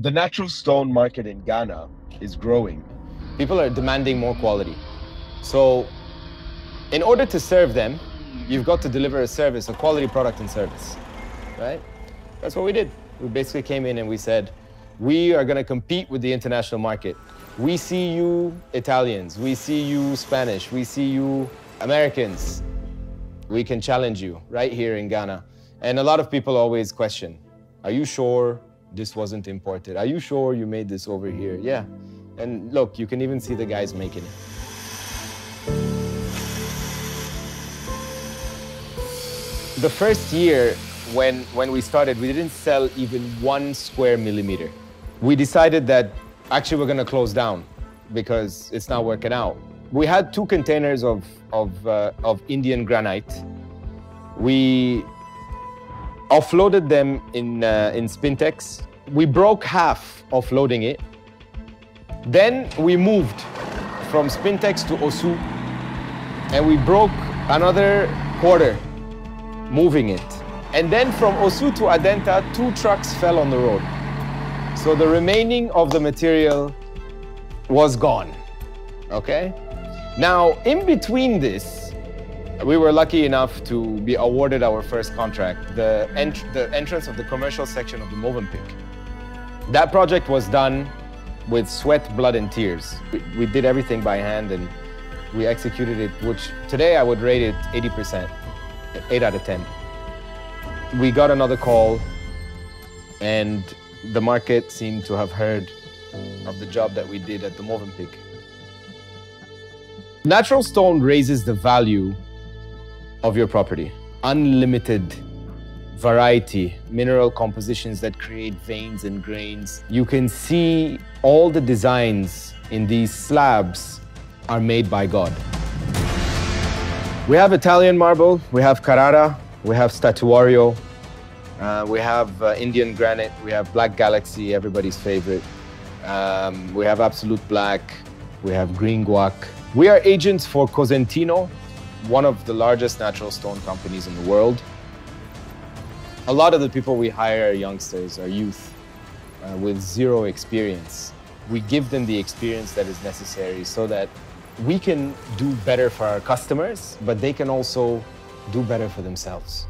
The natural stone market in Ghana is growing. People are demanding more quality. So in order to serve them, you've got to deliver a service, a quality product and service, right? That's what we did. We basically came in and we said, we are going to compete with the international market. We see you Italians, we see you Spanish, we see you Americans. We can challenge you right here in Ghana. And a lot of people always question, are you sure this wasn't imported? Are you sure you made this over here? Yeah. And look, you can even see the guys making it. The first year when we started, we didn't sell even 1 square millimeter. We decided that actually we're going to close down because it's not working out. We had 2 containers of Indian granite. We offloaded them in Spintex. We broke half offloading it. Then we moved from Spintex to Osu, and we broke another quarter, moving it. And then from Osu to Adenta, 2 trucks fell on the road. So the remaining of the material was gone, okay? Now, in between this, we were lucky enough to be awarded our first contract, the entrance of the commercial section of the Movenpick. That project was done with sweat, blood, and tears. We did everything by hand, and we executed it, which today I would rate it 80%, 8 out of 10. We got another call, and the market seemed to have heard of the job that we did at the Movenpick. Natural stone raises the value of your property. Unlimited variety, mineral compositions that create veins and grains. You can see all the designs in these slabs are made by God. We have Italian marble, we have Carrara, we have Statuario, we have Indian granite, we have Black Galaxy, everybody's favorite. We have Absolute Black, we have Green Guac. We are agents for Cosentino, one of the largest natural stone companies in the world. A lot of the people we hire are youngsters, are youth, with zero experience. We give them the experience that is necessary so that we can do better for our customers, but they can also do better for themselves.